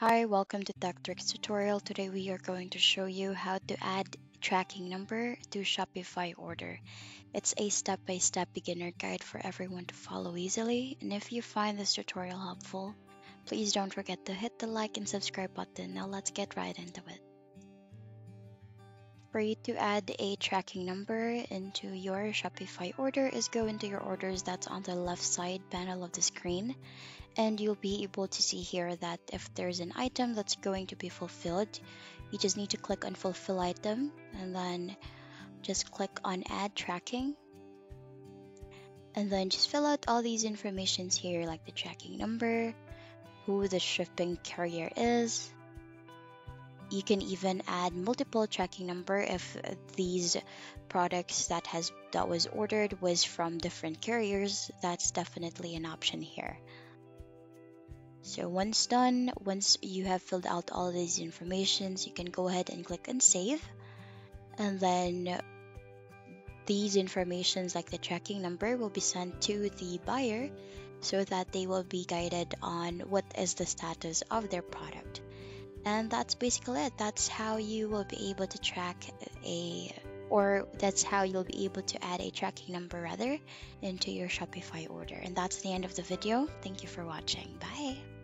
Hi, welcome to Tech Tricks Tutorial. Today we are going to show you how to add tracking number to Shopify order. It's a step-by-step beginner guide for everyone to follow easily. And if you find this tutorial helpful, please don't forget to hit the like and subscribe button. Now let's get right into it. For you to add a tracking number into your Shopify order is go into your orders that's on the left side panel of the screen, and you'll be able to see here that if there's an item that's going to be fulfilled, you just need to click on fulfill item and then just click on add tracking, and then just fill out all these informations here like the tracking number, who the shipping carrier is. You can even add multiple tracking number if these products that was ordered was from different carriers. That's definitely an option here. So once done, once you have filled out all these informations, you can go ahead and click on save. And then these informations like the tracking number will be sent to the buyer so that they will be guided on what is the status of their product. And that's basically it. That's how you will be able to add a tracking number into your Shopify order. And that's the end of the video. Thank you for watching. Bye.